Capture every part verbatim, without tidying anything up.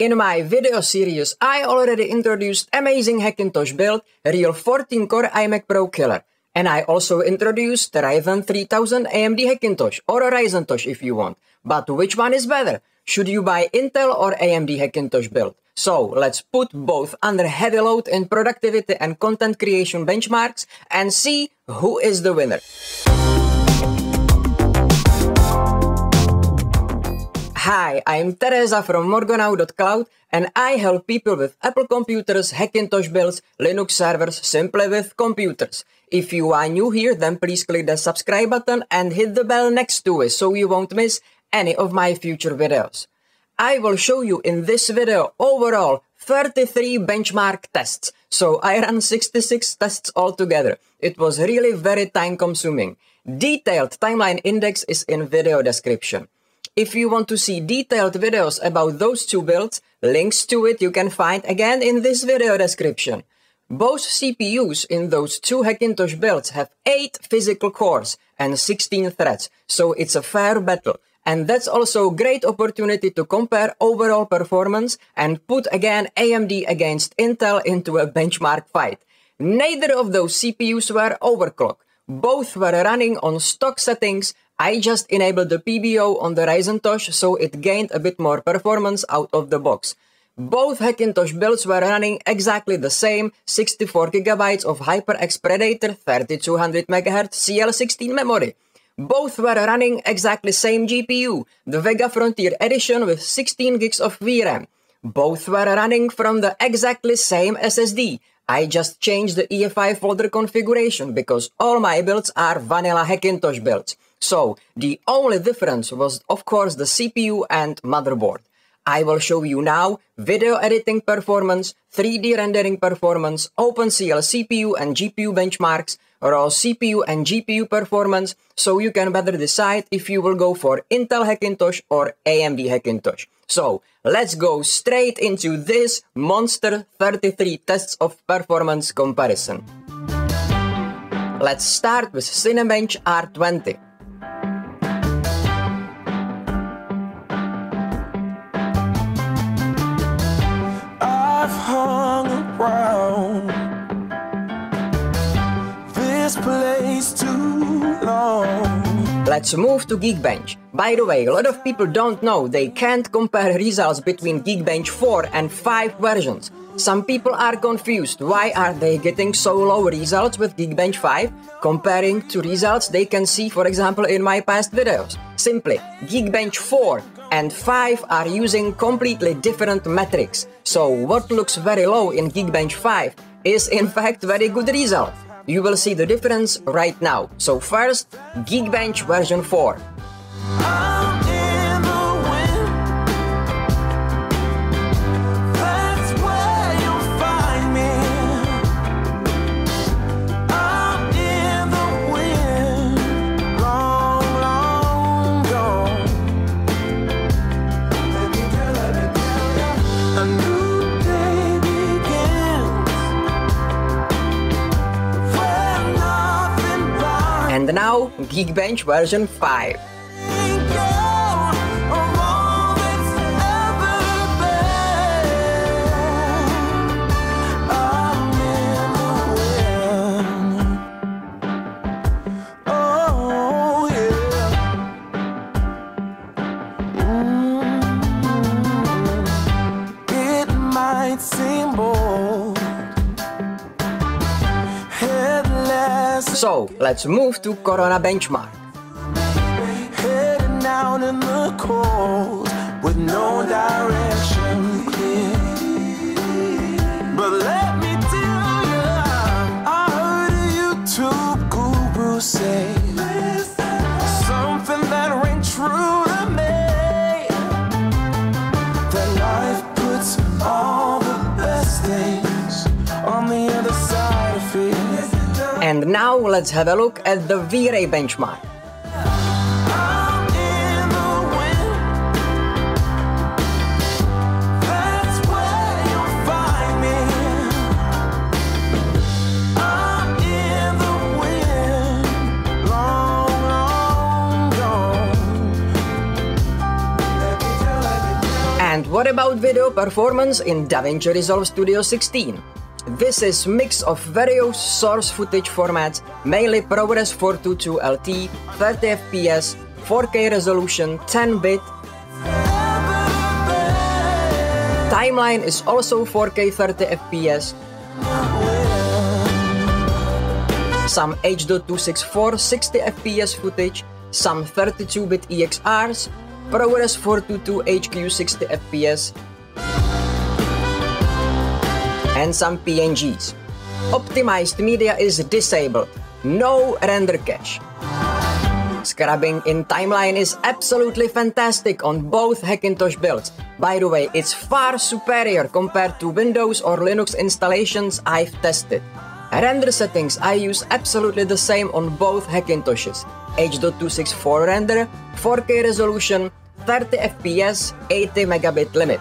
In my video series, I already introduced amazing Hackintosh build, real fourteen core iMac Pro killer. And I also introduced the Ryzen three thousand A M D Hackintosh, or Ryzentosh if you want. But which one is better? Should you buy Intel or A M D Hackintosh build? So let's put both under heavy load in productivity and content creation benchmarks and see who is the winner. Hi, I'm Teresa from morgonaut dot cloud and I help people with Apple computers, Hackintosh builds, Linux servers, simply with computers. If you are new here, then please click the subscribe button and hit the bell next to it so you won't miss any of my future videos. I will show you in this video overall thirty-three benchmark tests. So I ran sixty-six tests altogether. It was really very time consuming. Detailed timeline index is in video description. If you want to see detailed videos about those two builds, links to it you can find again in this video description. Both C P Us in those two Hackintosh builds have eight physical cores and sixteen threads, so it's a fair battle. And that's also a great opportunity to compare overall performance and put again A M D against Intel into a benchmark fight. Neither of those C P Us were overclocked. Both were running on stock settings. I just enabled the P B O on the Ryzentosh, so it gained a bit more performance out of the box. Both Hackintosh builds were running exactly the same sixty-four gigabytes of HyperX Predator thirty-two hundred megahertz C L sixteen memory. Both were running exactly same G P U, the Vega Frontier Edition with sixteen gigs of V RAM. Both were running from the exactly same S S D. I just changed the E F I folder configuration because all my builds are vanilla Hackintosh builds. So, the only difference was of course the C P U and motherboard. I will show you now video editing performance, three D rendering performance, OpenCL C P U and G P U benchmarks, raw C P U and G P U performance, so you can better decide if you will go for Intel Hackintosh or A M D Hackintosh. So, let's go straight into this monster thirty-three tests of performance comparison. Let's start with Cinebench R twenty. Let's move to Geekbench. By the way, a lot of people don't know they can't compare results between Geekbench four and five versions. Some people are confused, why are they getting so low results with Geekbench five comparing to results they can see for example in my past videos. Simply, Geekbench four and five are using completely different metrics. So what looks very low in Geekbench five is in fact very good result. You will see the difference right now. So first, Geekbench version four. And now, Geekbench version five. So, let's move to Corona Benchmark. Heading out in the cold with no direction clear. But let me tell you, I heard a YouTube guru say something that rang true to me. That life puts all the best things on the other side of fear. And now let's have a look at the V-Ray benchmark. And what What about video performance in DaVinci Resolve Studio sixteen? This is mix of various source footage formats, mainly ProRes four twenty-two L T, thirty F P S, four K resolution, ten bit. Timeline is also four K thirty F P S. Some H dot two sixty-four sixty F P S footage, some thirty-two bit E X Rs, ProRes four twenty-two H Q sixty F P S, and some P N Gs. Optimized media is disabled. No render cache. Scrubbing in timeline is absolutely fantastic on both Hackintosh builds. By the way, it's far superior compared to Windows or Linux installations I've tested. Render settings I use absolutely the same on both Hackintoshes. H dot two sixty-four render, four K resolution, thirty F P S, eighty megabit limit.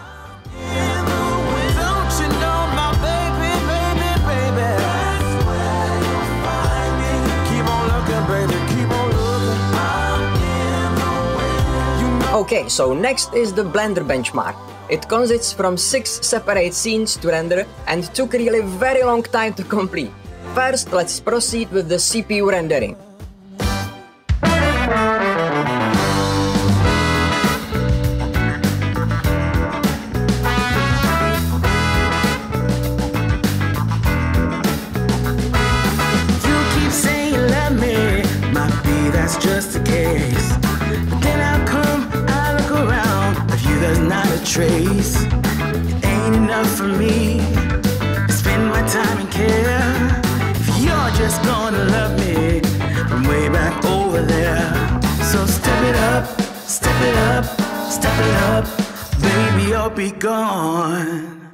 Okay, so next is the Blender benchmark. It consists from six separate scenes to render and took really very long time to complete. First, let's proceed with the C P U rendering. Trace, it ain't enough for me to spend my time and care. If you're just gonna love me from way back over there, so step it up, step it up, step it up, baby, I'll be gone.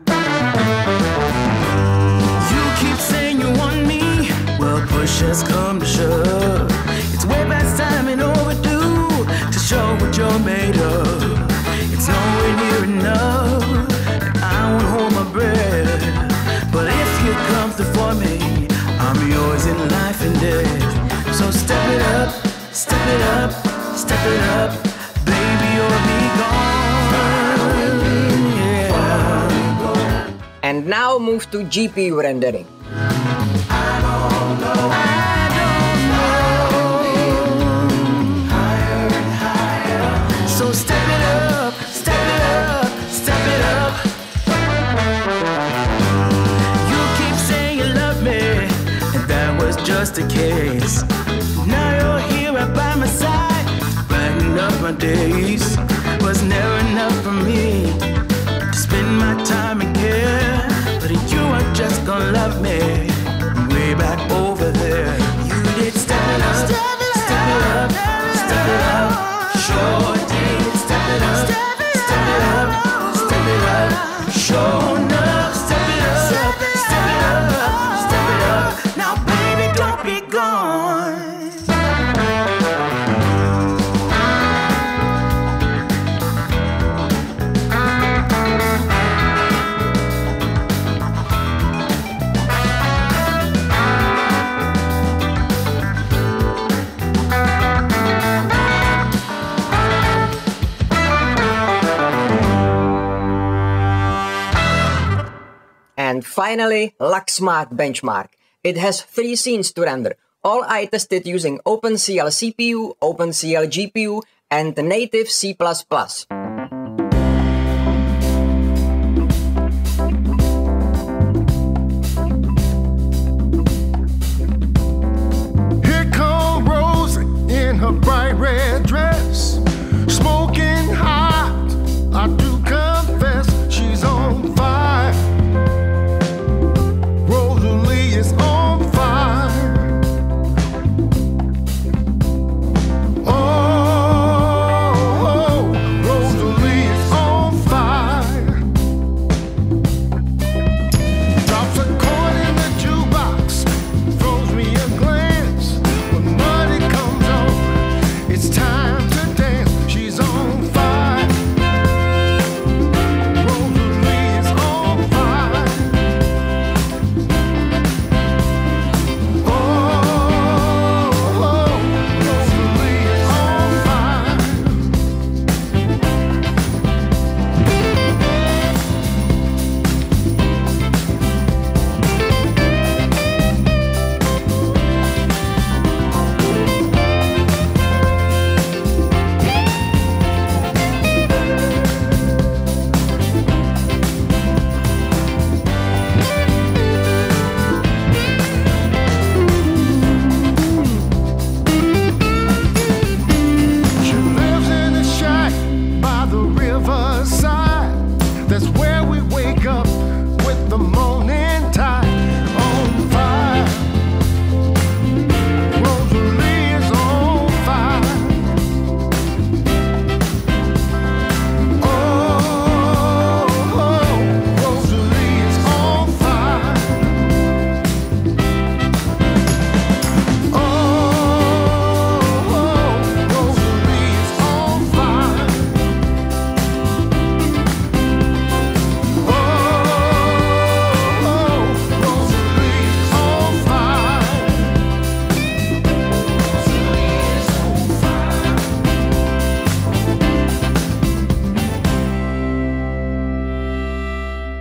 You keep saying you want me, well, push has come to shove. It's way past time and overdue to show what you're made of. It's nowhere near enough, and I won't hold my breath. But if you come through for me, I'm yours in life and death. So step it up, step it up, step it up, baby, you'll be gone. Yeah. And now move to G P U rendering. Just a case. Now you're here right by my side, brighten up my days. Was never enough for me to spend my time and care. But you are just gonna love me way back over there. You did step it up, step it up, step it up. Sure did step it up, step it up, step it up. Sure enough, step it up, step it up, step it up. Now. Be gone. And finally, LuxMark benchmark. It has three scenes to render. All I tested using OpenCL C P U, OpenCL G P U, and native C plus plus. Here comes Rosie in her bright red dress, smoking hot. I do confess she's on fire. Rosalie is on. where we wake up with the morning tide on fire. Rosalie is on fire. Oh, Rosalie is on fire. Oh, Rosalie is on fire.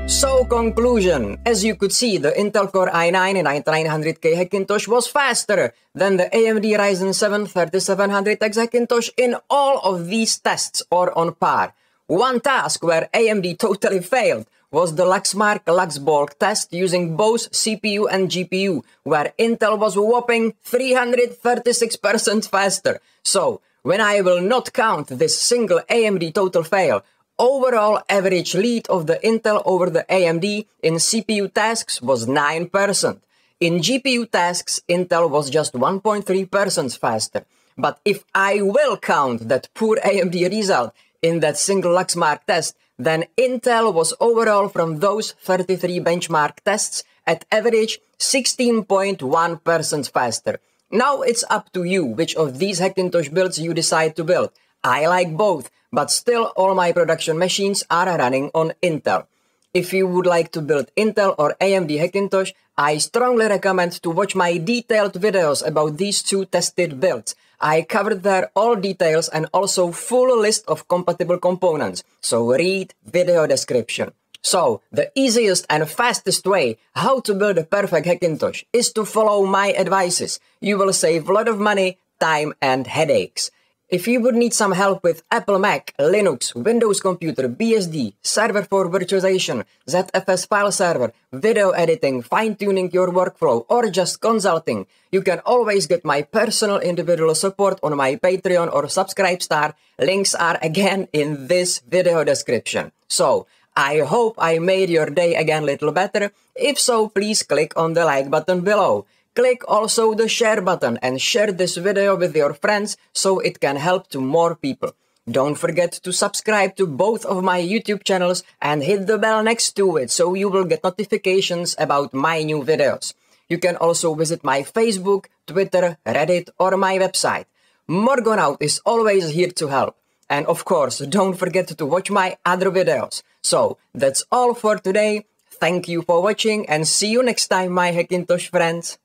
So conclusion, as you could see, the Intel Core i nine ninety-nine hundred K Hackintosh was faster than the A M D Ryzen seven thirty-seven hundred X Hackintosh in all of these tests or on par. One task where A M D totally failed was the LuxMark LuxBall test using both C P U and G P U, where Intel was a whopping three hundred thirty-six percent faster. So, when I will not count this single A M D total fail, overall average lead of the Intel over the A M D in C P U tasks was nine percent. In G P U tasks, Intel was just one point three percent faster. But if I will count that poor A M D result in that single LuxMark test, then Intel was overall from those thirty-three benchmark tests at average sixteen point one percent faster. Now it's up to you which of these Hackintosh builds you decide to build. I like both, but still all my production machines are running on Intel. If you would like to build Intel or A M D Hackintosh, I strongly recommend to watch my detailed videos about these two tested builds. I covered there all details and also full list of compatible components, so read video description. So, the easiest and fastest way how to build a perfect Hackintosh is to follow my advices. You will save a lot of money, time and headaches. If you would need some help with Apple Mac, Linux, Windows Computer, B S D, Server for Virtualization, Z F S File Server, video editing, fine-tuning your workflow, or just consulting, you can always get my personal individual support on my Patreon or Subscribestar. Links are again in this video description. So, I hope I made your day again a little better. If so, please click on the like button below. Click also the share button and share this video with your friends so it can help to more people. Don't forget to subscribe to both of my YouTube channels and hit the bell next to it so you will get notifications about my new videos. You can also visit my Facebook, Twitter, Reddit or my website. Morgonaut is always here to help. And of course, don't forget to watch my other videos. So, that's all for today. Thank you for watching and see you next time, my Hackintosh friends.